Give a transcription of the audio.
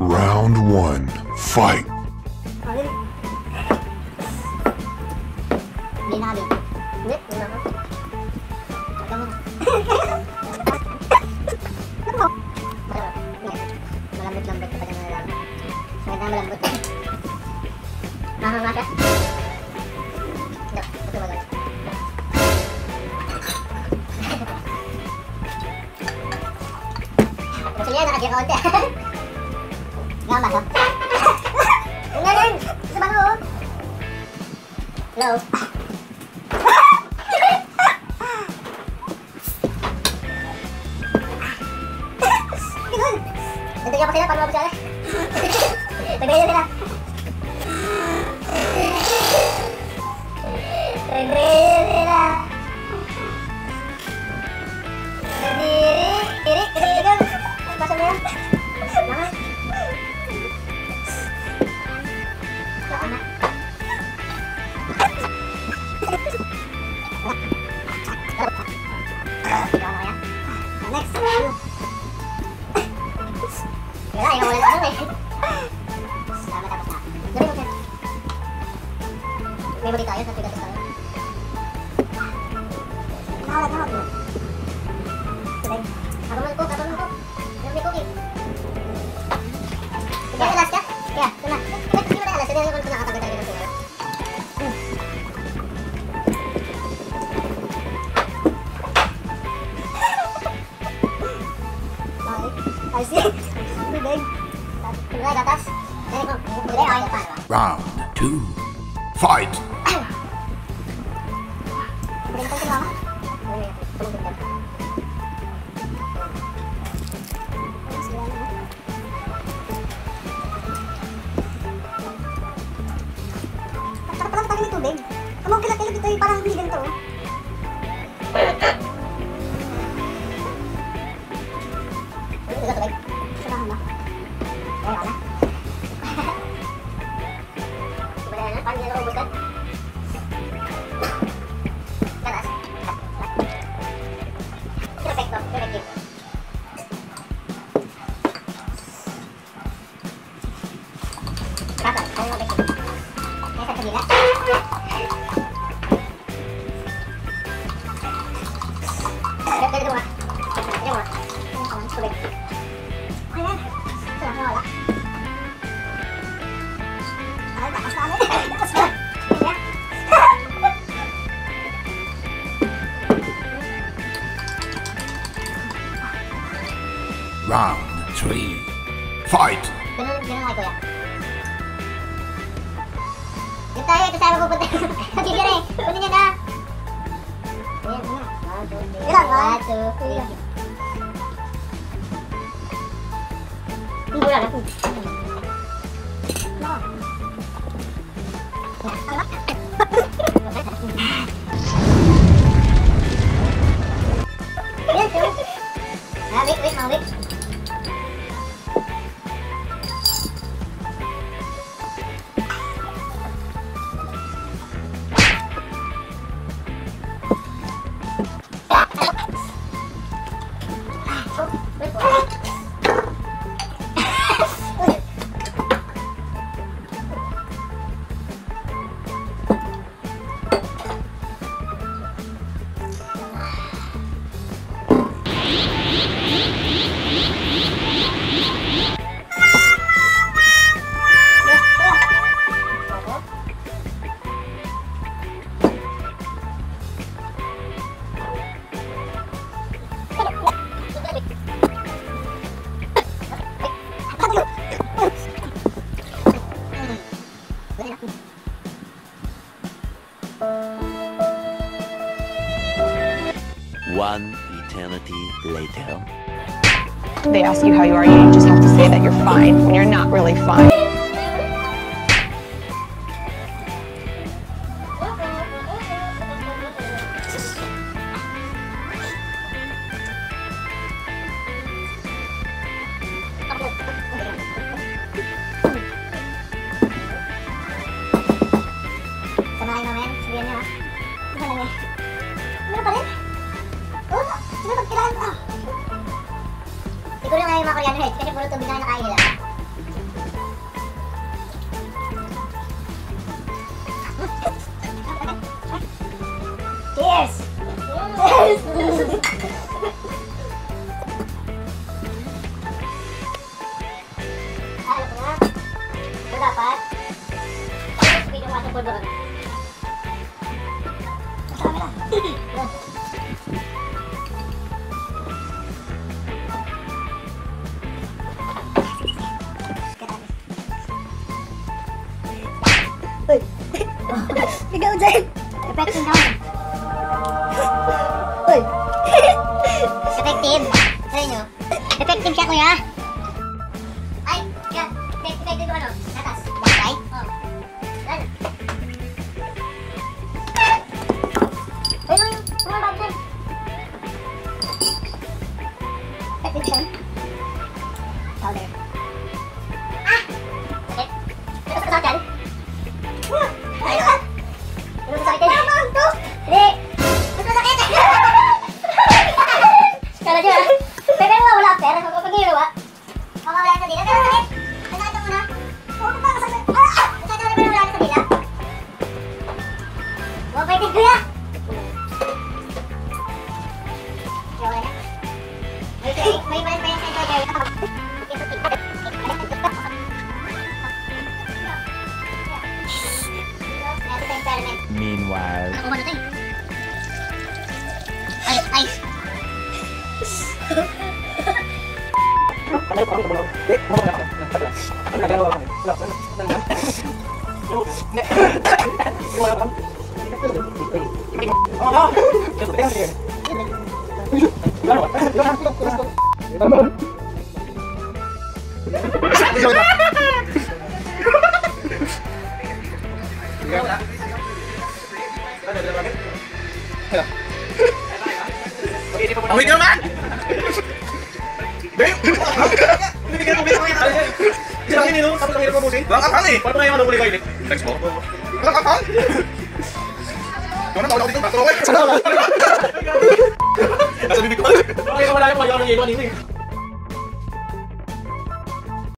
Round 1, fight. Hello. Round 2, fight! Round 3, fight! Ganun ako yan. Dito tayo, ito saan pupunta. Kasi gano'n eh, punin nyo na. Ayan, ayan. 1, 2, 3. Hindi lang ako. Wait, mau wait. One eternity later. They ask you how you are, you just have to say that you're fine when you're not really fine. Sama yani hiçbiri burada bir tane ayrı. Yes. Yes. Dapat. Video masuk bodoh. Kamera. Pegang Zain. Repetin kawan. Oi. Repetin. Serenyo. Repetin siapa ya? Ai, ya. Tek di mana? Atas. Baik. Oh. Dan. Ayo, turun Zain. Repetin. Tahu deh. Ah. Oke. Terus saja. Meanwhile, Ini